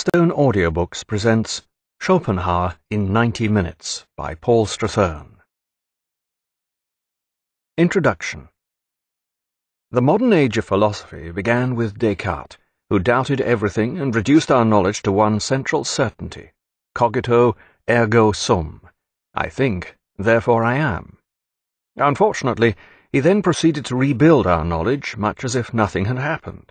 Stone Audiobooks presents Schopenhauer in 90 Minutes by Paul Strathern. Introduction. The modern age of philosophy began with Descartes, who doubted everything and reduced our knowledge to one central certainty, cogito ergo sum, I think, therefore I am. Unfortunately, he then proceeded to rebuild our knowledge much as if nothing had happened.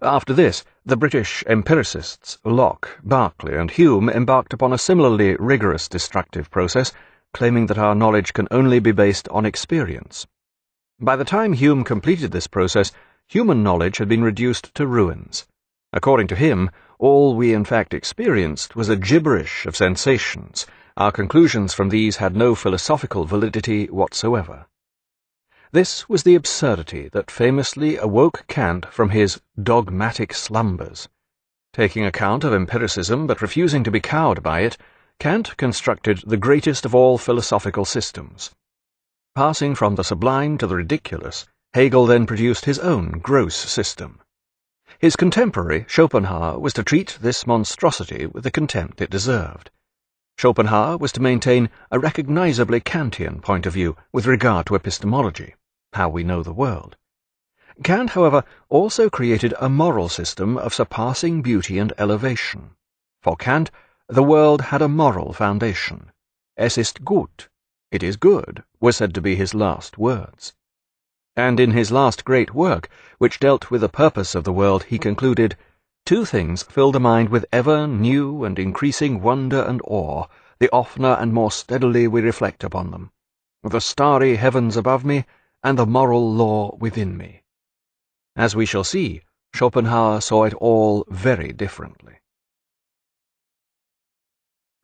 After this, the British empiricists Locke, Berkeley, and Hume embarked upon a similarly rigorous destructive process, claiming that our knowledge can only be based on experience. By the time Hume completed this process, human knowledge had been reduced to ruins. According to him, all we in fact experienced was a gibberish of sensations. Our conclusions from these had no philosophical validity whatsoever. This was the absurdity that famously awoke Kant from his dogmatic slumbers. Taking account of empiricism but refusing to be cowed by it, Kant constructed the greatest of all philosophical systems. Passing from the sublime to the ridiculous, Hegel then produced his own gross system. His contemporary, Schopenhauer, was to treat this monstrosity with the contempt it deserved. Schopenhauer was to maintain a recognizably Kantian point of view with regard to epistemology, how we know the world. Kant, however, also created a moral system of surpassing beauty and elevation. For Kant, the world had a moral foundation. Es ist gut, it is good, were said to be his last words. And in his last great work, which dealt with the purpose of the world, he concluded, "Two things fill the mind with ever new and increasing wonder and awe, the oftener and more steadily we reflect upon them, the starry heavens above me and the moral law within me." As we shall see, Schopenhauer saw it all very differently.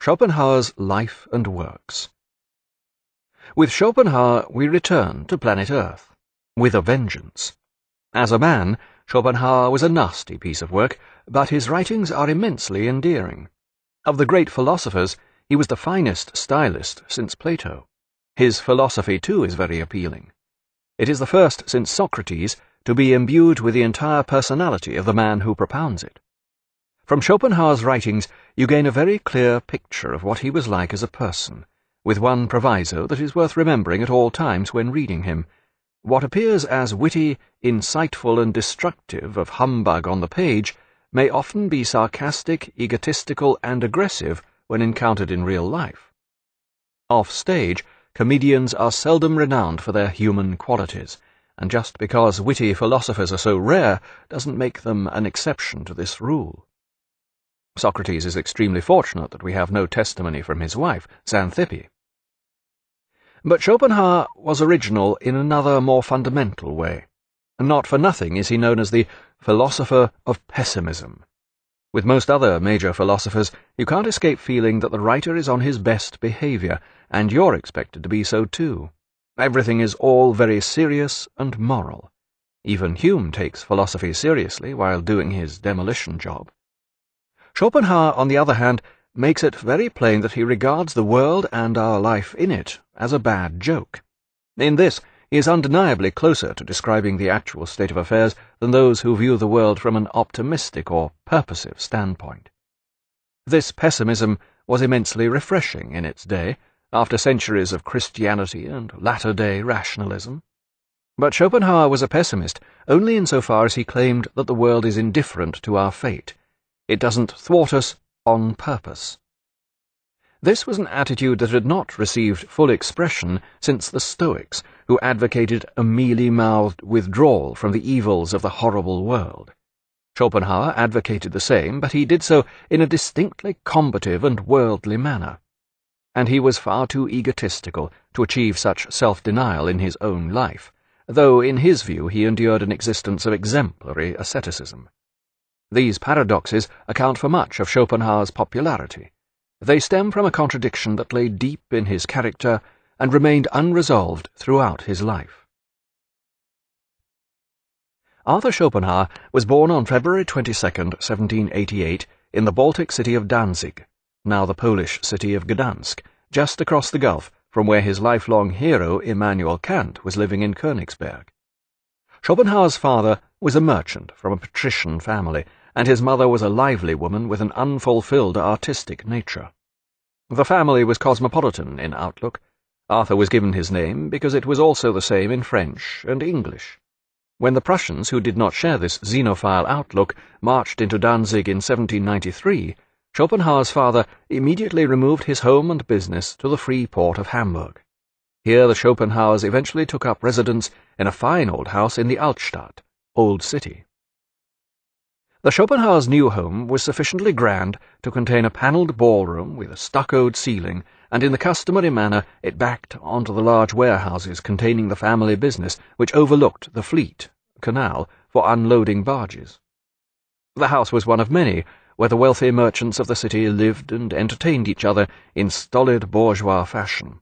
Schopenhauer's Life and Works. With Schopenhauer, we return to planet Earth, with a vengeance. As a man, Schopenhauer was a nasty piece of work, but his writings are immensely endearing. Of the great philosophers, he was the finest stylist since Plato. His philosophy, too, is very appealing. It is the first since Socrates to be imbued with the entire personality of the man who propounds it. From Schopenhauer's writings, you gain a very clear picture of what he was like as a person, with one proviso that is worth remembering at all times when reading him. What appears as witty, insightful, and destructive of humbug on the page may often be sarcastic, egotistical, and aggressive when encountered in real life. Off stage, comedians are seldom renowned for their human qualities, and just because witty philosophers are so rare doesn't make them an exception to this rule. Socrates is extremely fortunate that we have no testimony from his wife, Xanthippe. But Schopenhauer was original in another, more fundamental way. Not for nothing is he known as the philosopher of pessimism. With most other major philosophers, you can't escape feeling that the writer is on his best behavior, and you're expected to be so too. Everything is all very serious and moral. Even Hume takes philosophy seriously while doing his demolition job. Schopenhauer, on the other hand, makes it very plain that he regards the world and our life in it as a bad joke. In this, he is undeniably closer to describing the actual state of affairs than those who view the world from an optimistic or purposive standpoint. This pessimism was immensely refreshing in its day, after centuries of Christianity and latter-day rationalism. But Schopenhauer was a pessimist only insofar as he claimed that the world is indifferent to our fate. It doesn't thwart us on purpose. This was an attitude that had not received full expression since the Stoics, who advocated a mealy-mouthed withdrawal from the evils of the horrible world. Schopenhauer advocated the same, but he did so in a distinctly combative and worldly manner. And he was far too egotistical to achieve such self-denial in his own life, though in his view he endured an existence of exemplary asceticism. These paradoxes account for much of Schopenhauer's popularity. They stem from a contradiction that lay deep in his character and remained unresolved throughout his life. Arthur Schopenhauer was born on February 22, 1788, in the Baltic city of Danzig, now the Polish city of Gdansk, just across the Gulf from where his lifelong hero Immanuel Kant was living in Königsberg. Schopenhauer's father was a merchant from a patrician family, and his mother was a lively woman with an unfulfilled artistic nature. The family was cosmopolitan in outlook. Arthur was given his name because it was also the same in French and English. When the Prussians, who did not share this xenophile outlook, marched into Danzig in 1793, Schopenhauer's father immediately removed his home and business to the free port of Hamburg. Here the Schopenhauers eventually took up residence in a fine old house in the Altstadt, Old City. The Schopenhauers' new home was sufficiently grand to contain a panelled ballroom with a stuccoed ceiling, and in the customary manner it backed onto the large warehouses containing the family business, which overlooked the Fleet Canal for unloading barges. The house was one of many, where the wealthy merchants of the city lived and entertained each other in stolid bourgeois fashion.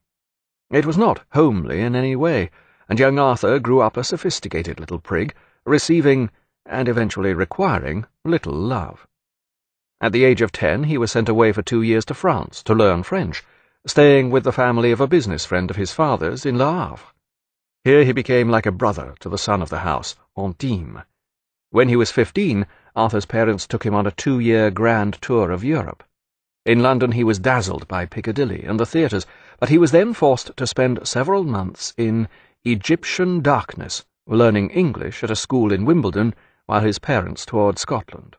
It was not homely in any way, and young Arthur grew up a sophisticated little prig, receiving, and eventually requiring, little love. At the age of 10 he was sent away for 2 years to France to learn French, staying with the family of a business friend of his father's in La Havre. Here he became like a brother to the son of the house, Antime. When he was 15, Arthur's parents took him on a 2-year grand tour of Europe. In London he was dazzled by Piccadilly and the theatres, but he was then forced to spend several months in Egyptian darkness, learning English at a school in Wimbledon while his parents toured Scotland.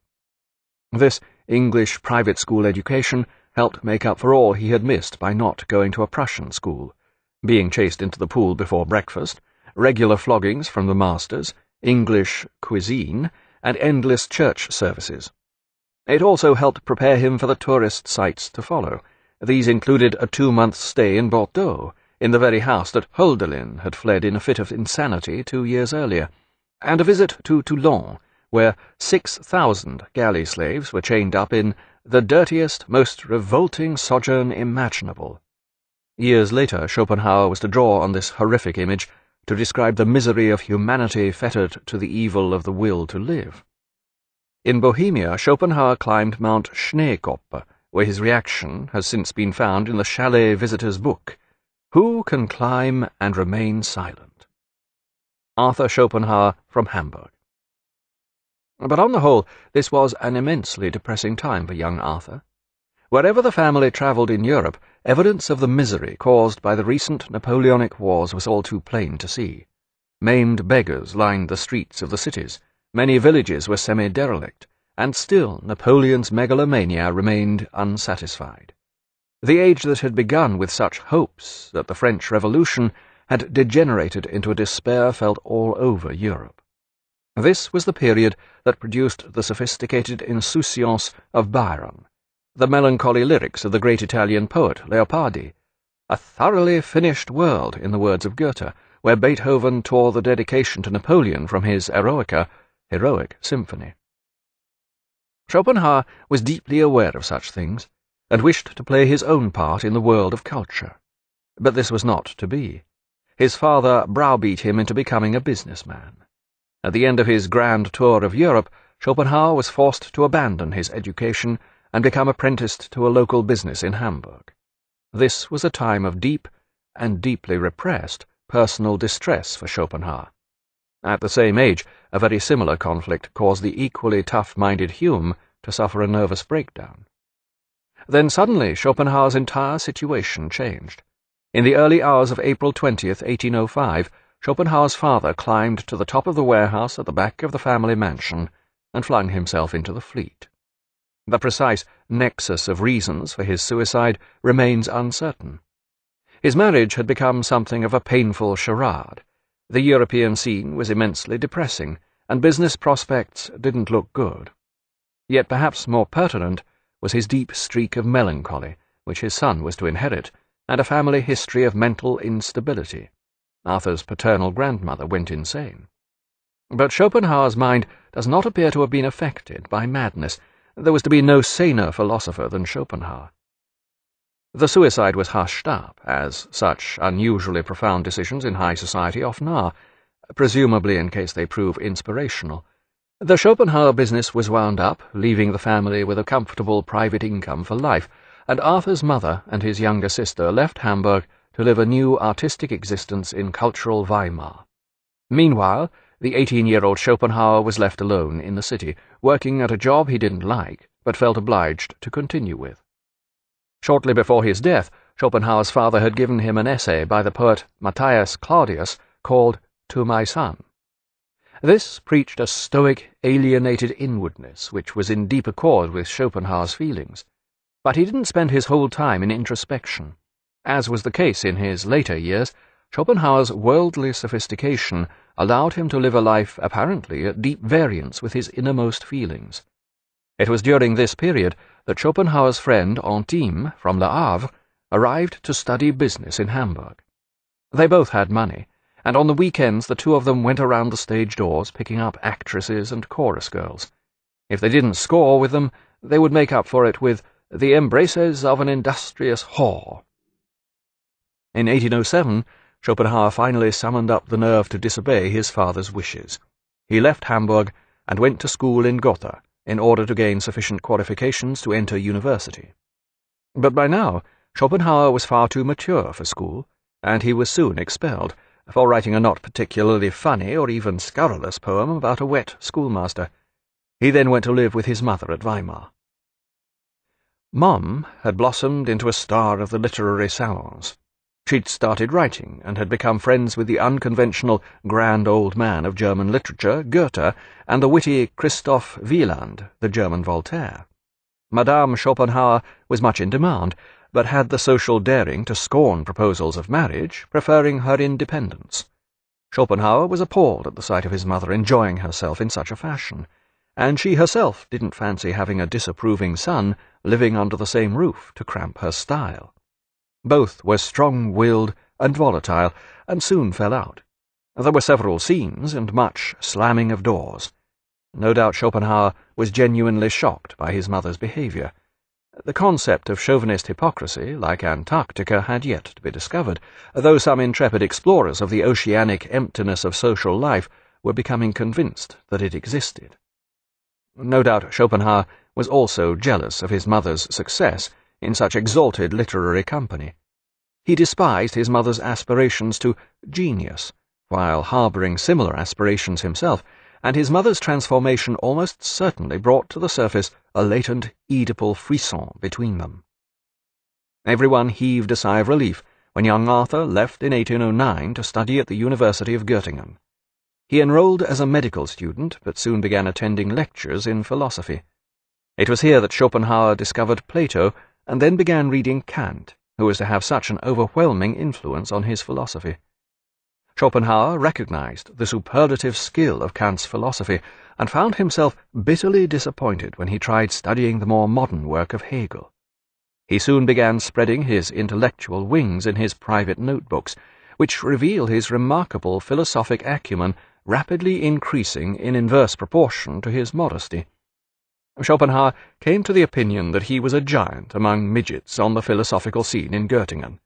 This English private school education helped make up for all he had missed by not going to a Prussian school, being chased into the pool before breakfast, regular floggings from the masters, English cuisine, and endless church services. It also helped prepare him for the tourist sights to follow. These included a 2-month stay in Bordeaux, in the very house that Hölderlin had fled in a fit of insanity 2 years earlier, and a visit to Toulon, where 6,000 galley slaves were chained up in the dirtiest, most revolting sojourn imaginable. Years later, Schopenhauer was to draw on this horrific image to describe the misery of humanity fettered to the evil of the will to live. In Bohemia, Schopenhauer climbed Mount Schneekoppe, where his reaction has since been found in the Chalet Visitor's Book, Who Can Climb and Remain Silent? Arthur Schopenhauer from Hamburg. But on the whole, this was an immensely depressing time for young Arthur. Wherever the family travelled in Europe, evidence of the misery caused by the recent Napoleonic wars was all too plain to see. Maimed beggars lined the streets of the cities, many villages were semi-derelict, and still Napoleon's megalomania remained unsatisfied. The age that had begun with such hopes that the French Revolution had degenerated into a despair felt all over Europe. This was the period that produced the sophisticated insouciance of Byron, the melancholy lyrics of the great Italian poet Leopardi, a thoroughly finished world, in the words of Goethe, where Beethoven tore the dedication to Napoleon from his heroic symphony. Schopenhauer was deeply aware of such things, and wished to play his own part in the world of culture. But this was not to be. His father browbeat him into becoming a businessman. At the end of his grand tour of Europe, Schopenhauer was forced to abandon his education and become apprenticed to a local business in Hamburg. This was a time of deep, and deeply repressed, personal distress for Schopenhauer. At the same age, a very similar conflict caused the equally tough-minded Hume to suffer a nervous breakdown. Then suddenly Schopenhauer's entire situation changed. In the early hours of April 20th, 1805, Schopenhauer's father climbed to the top of the warehouse at the back of the family mansion and flung himself into the Fleet. The precise nexus of reasons for his suicide remains uncertain. His marriage had become something of a painful charade. The European scene was immensely depressing, and business prospects didn't look good. Yet perhaps more pertinent was his deep streak of melancholy, which his son was to inherit, and a family history of mental instability. Arthur's paternal grandmother went insane. But Schopenhauer's mind does not appear to have been affected by madness. There was to be no saner philosopher than Schopenhauer. The suicide was hushed up, as such unusually profound decisions in high society often are, presumably in case they prove inspirational. The Schopenhauer business was wound up, leaving the family with a comfortable private income for life, and Arthur's mother and his younger sister left Hamburg to live a new artistic existence in cultural Weimar. Meanwhile, the 18-year-old Schopenhauer was left alone in the city, working at a job he didn't like, but felt obliged to continue with. Shortly before his death, Schopenhauer's father had given him an essay by the poet Matthias Claudius called To My Son. This preached a stoic, alienated inwardness which was in deep accord with Schopenhauer's feelings. But he didn't spend his whole time in introspection. As was the case in his later years, Schopenhauer's worldly sophistication allowed him to live a life apparently at deep variance with his innermost feelings. It was during this period that Schopenhauer's friend Antime from La Havre arrived to study business in Hamburg. They both had money, and on the weekends the two of them went around the stage doors picking up actresses and chorus girls. If they didn't score with them, they would make up for it with The Embraces of an Industrious Whore. In 1807, Schopenhauer finally summoned up the nerve to disobey his father's wishes. He left Hamburg and went to school in Gotha in order to gain sufficient qualifications to enter university. But by now, Schopenhauer was far too mature for school, and he was soon expelled for writing a not particularly funny or even scurrilous poem about a wet schoolmaster. He then went to live with his mother at Weimar. Mom had blossomed into a star of the literary salons. She'd started writing and had become friends with the unconventional grand old man of German literature, Goethe, and the witty Christoph Wieland, the German Voltaire. Madame Schopenhauer was much in demand, but had the social daring to scorn proposals of marriage, preferring her independence. Schopenhauer was appalled at the sight of his mother enjoying herself in such a fashion, and she herself didn't fancy having a disapproving son living under the same roof to cramp her style. Both were strong-willed and volatile, and soon fell out. There were several scenes and much slamming of doors. No doubt Schopenhauer was genuinely shocked by his mother's behaviour. The concept of chauvinist hypocrisy, like Antarctica, had yet to be discovered, though some intrepid explorers of the oceanic emptiness of social life were becoming convinced that it existed. No doubt Schopenhauer was also jealous of his mother's success in such exalted literary company. He despised his mother's aspirations to genius, while harbouring similar aspirations himself, and his mother's transformation almost certainly brought to the surface a latent Oedipal frisson between them. Everyone heaved a sigh of relief when young Arthur left in 1809 to study at the University of Göttingen. He enrolled as a medical student, but soon began attending lectures in philosophy. It was here that Schopenhauer discovered Plato and then began reading Kant, who was to have such an overwhelming influence on his philosophy. Schopenhauer recognized the superlative skill of Kant's philosophy and found himself bitterly disappointed when he tried studying the more modern work of Hegel. He soon began spreading his intellectual wings in his private notebooks, which reveal his remarkable philosophic acumen rapidly increasing in inverse proportion to his modesty. Schopenhauer came to the opinion that he was a giant among midgets on the philosophical scene in Göttingen.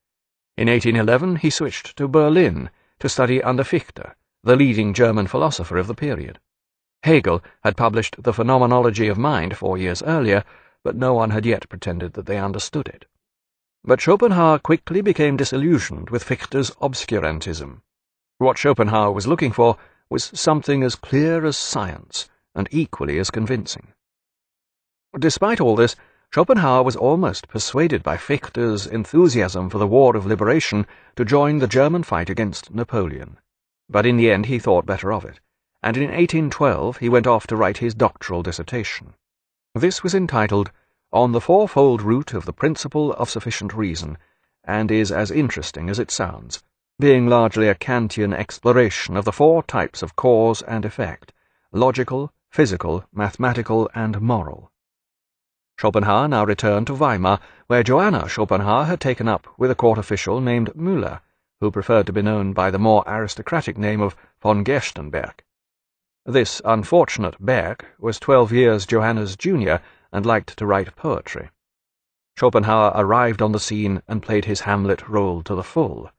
In 1811 he switched to Berlin, to study under Fichte, the leading German philosopher of the period. Hegel had published The Phenomenology of Mind 4 years earlier, but no one had yet pretended that they understood it. But Schopenhauer quickly became disillusioned with Fichte's obscurantism. What Schopenhauer was looking for was something as clear as science and equally as convincing. Despite all this, Schopenhauer was almost persuaded by Fichte's enthusiasm for the War of Liberation to join the German fight against Napoleon. But in the end he thought better of it, and in 1812 he went off to write his doctoral dissertation. This was entitled On the Fourfold Root of the Principle of Sufficient Reason, and is as interesting as it sounds, being largely a Kantian exploration of the four types of cause and effect, logical, physical, mathematical, and moral. Schopenhauer now returned to Weimar, where Johanna Schopenhauer had taken up with a court official named Müller, who preferred to be known by the more aristocratic name of von Gerstenberg. This unfortunate Berg was 12 years Johanna's junior and liked to write poetry. Schopenhauer arrived on the scene and played his Hamlet role to the full.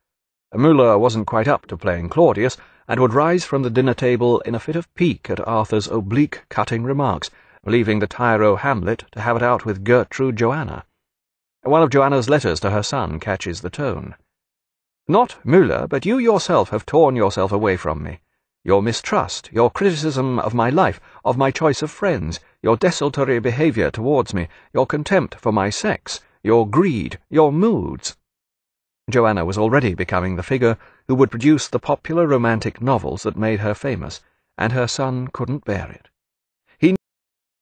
Müller wasn't quite up to playing Claudius, and would rise from the dinner table in a fit of pique at Arthur's oblique cutting remarks, leaving the tyro Hamlet to have it out with Gertrude Johanna. One of Johanna's letters to her son catches the tone. Not Müller, but you yourself have torn yourself away from me. Your mistrust, your criticism of my life, of my choice of friends, your desultory behaviour towards me, your contempt for my sex, your greed, your moods." Joanna was already becoming the figure who would produce the popular romantic novels that made her famous, and her son couldn't bear it.